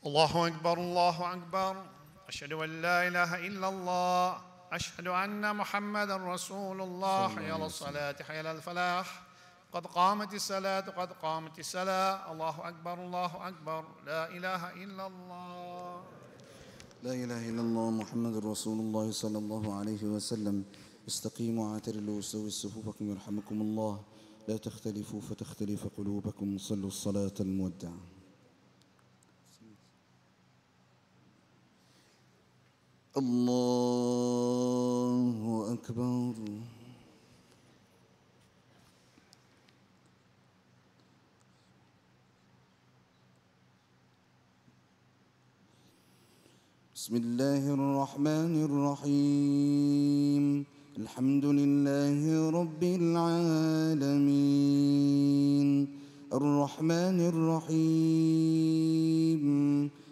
الله أكبر الله أكبر، أشهد أن لا إله إلا الله، أشهد أن محمدا رسول الله. حي على الصلاة حي على الفلاح، قد قامت الصلاة قد قامت الصلاة. الله أكبر الله أكبر، لا إله إلا الله، لا إله إلا الله محمد رسول الله صلى الله عليه وسلم. استقيموا واعتدلوا وسووا صفوفكم يرحمكم الله، لا تختلفوا فتختلف قلوبكم، صلوا الصلاة المودع. الله أكبر، بسم الله الرحمن الرحيم، الحمد لله رب العالمين، الرحمن الرحيم،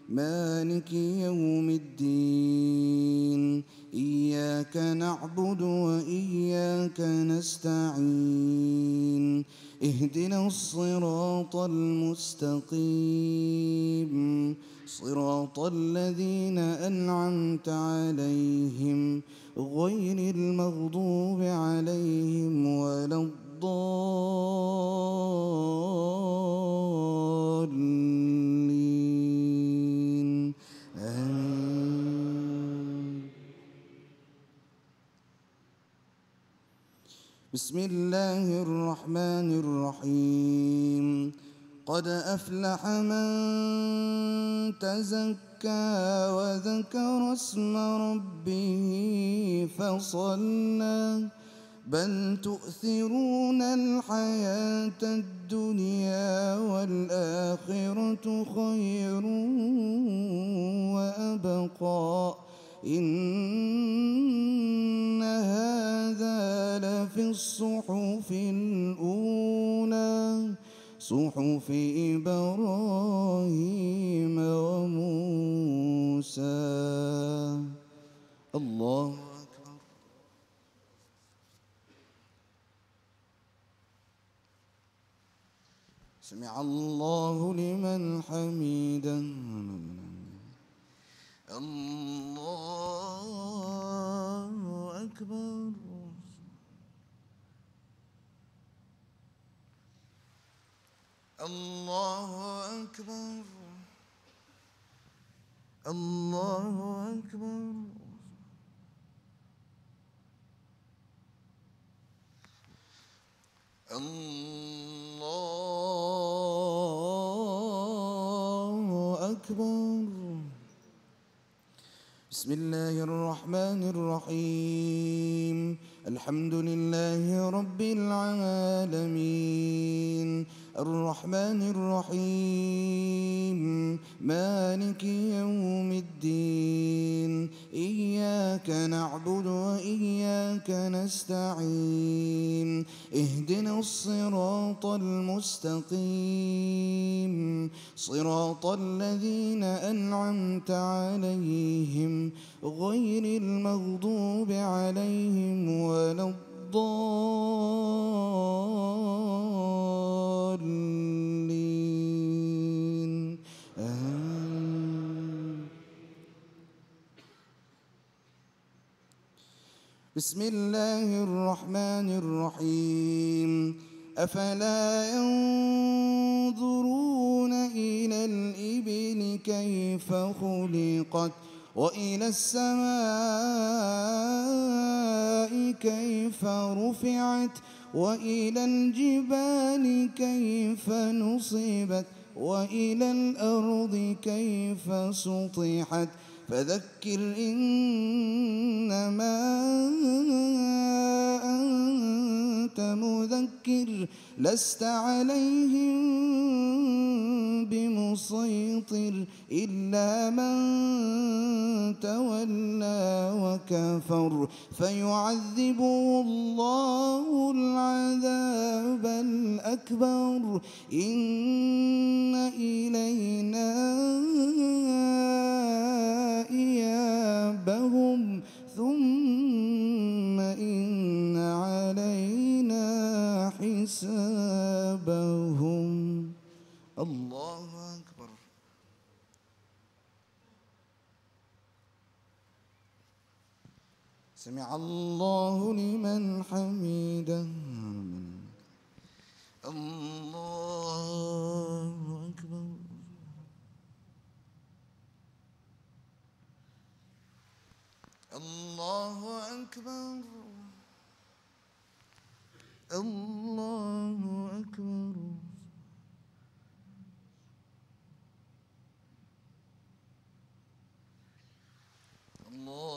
مالك يوم الدين، إياك نعبد وإياك نستعين، اهدنا الصراط المستقيم، صراط الذين أنعمت عليهم غير المغضوب عليهم ولا الضالين. بسم الله الرحمن الرحيم، قد أفلح من تزكى وذكر اسم ربه فصلى، بل تؤثرون الحياة الدنيا والآخرة خير وأبقى، إن هذا لفي الصحف الأولى، صحف إبراهيم وموسى. الله سمع الله لمن حمده، الله أكبر. الله أكبر الله أكبر الله أكبر. بسم الله الرحمن الرحيم، الحمد لله رب العالمين، الرحمن الرحيم، مالك يوم الدين، إياك نعبد وإياك نستعين، اهدنا الصراط المستقيم، صراط الذين أنعمت عليهم غير المغضوب عليهم ولا الضالين. بسم الله الرحمن الرحيم، أفلا ينظرون ينظرون إلى الإبل كيف خلقت وإلى السماء كيف رفعت وإلى الجبال كيف نصبت وإلى الأرض كيف سطحت فذكر إنما أنت مذكر لست عليهم بمسيطر إلا من تولى وكفر فيعذبه الله العذاب الأكبر إن إلينا إيابهم ثم إن علينا حسابهم. الله أكبر. سمع الله لمن حمده. الله أكبر. الله أكبر. الله أكبر. الله أكبر.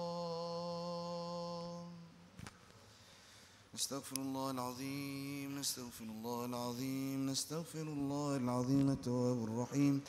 نستغفر الله العظيم، نستغفر الله العظيم، نستغفر الله العظيم التواب الرحيم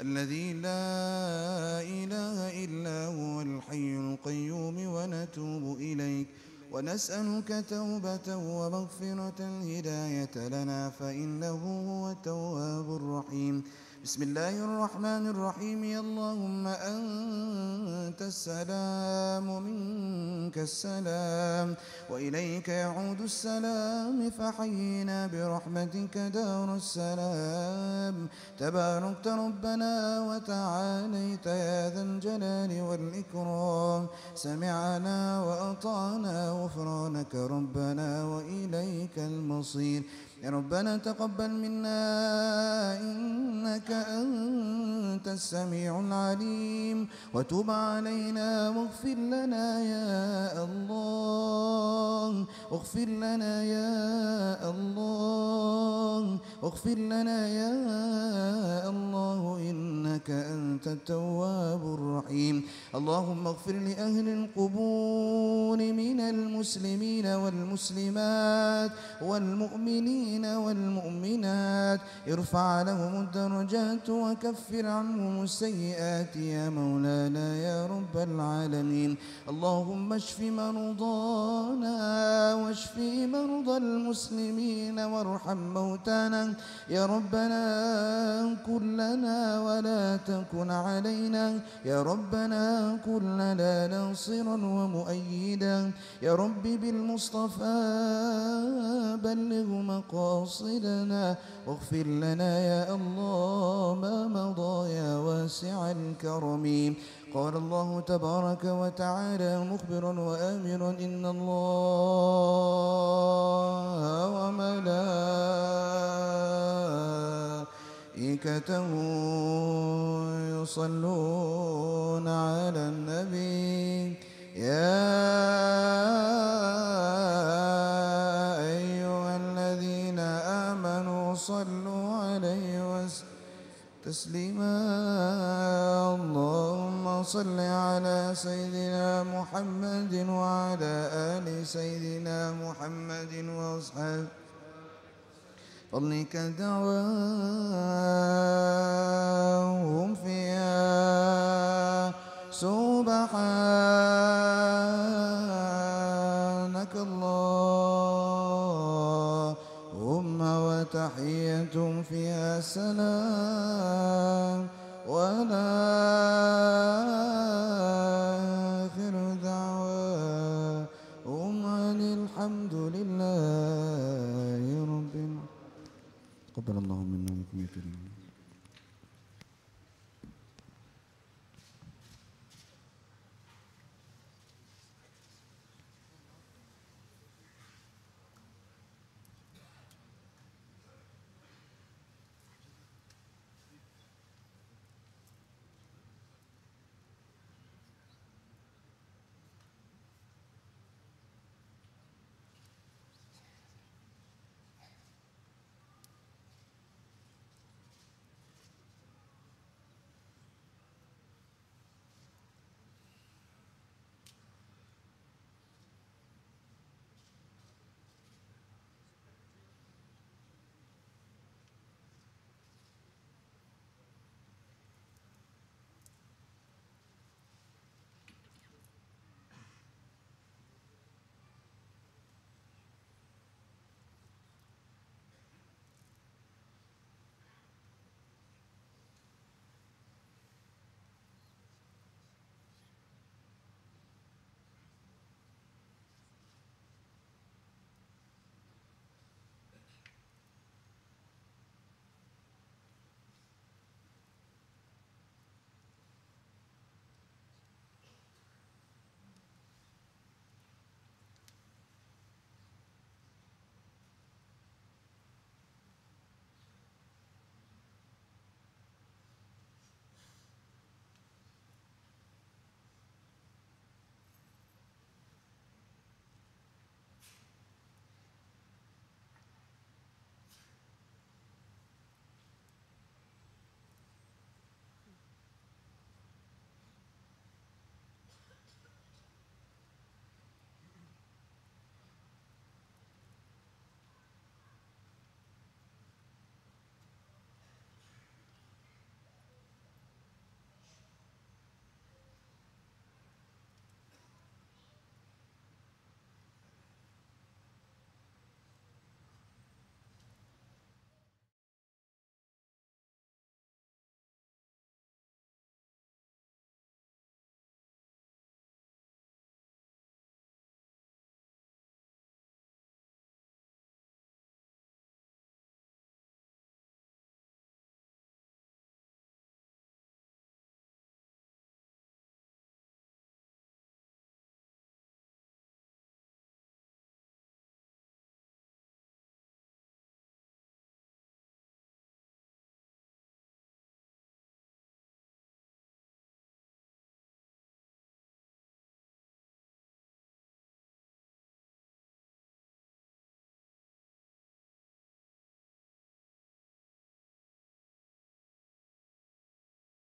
الذي لا إله إلا هو الحي القيوم ونتوب إليك ونسألك توبة ومغفرة هداية لنا فإنه هو التواب الرحيم. بسم الله الرحمن الرحيم. اللهم أنت السلام ومنك السلام وإليك يعود السلام فحينا برحمتك دار السلام. تباركت ربنا وتعاليت يا ذا الجلال والإكرام. سمعنا وأطعنا غفرانك ربنا وإليك المصير. يا ربنا تقبل منا إنك أنت السميع العليم وتب علينا واغفر لنا يا الله، اغفر لنا يا الله، اغفر لنا يا الله إنك أنت التواب الرحيم. اللهم اغفر لأهل القبور من المسلمين والمسلمات والمؤمنين والمؤمنات، ارفع لهم الدرجات وكفر عنهم السيئات يا مولانا يا رب العالمين. اللهم اشف مرضانا واشف مرضى المسلمين وارحم موتانا يا ربنا، كن لنا ولا تكن علينا يا ربنا، كن لنا ناصرا ومؤيدا يا رب بالمصطفى، بلغ مقاصدنا واغفر لنا يا الله ما مضى يا واسع الكرم. قال الله تبارك وتعالى مخبرا وآمرا: إن الله وملائكته يصلون على النبي يا أيها الذين آمنوا صلوا عليه وسلموا تسليما. اللهم صل على سيدنا محمد وعلى آل سيدنا محمد وأصحابه فضلك دعواهم فيها سبحانك اللهم وتحيتهم فيها سلام وآخر دعواهم أن الحمد لله رب العالمين. تقبل الله منا ومنكم يا كريم.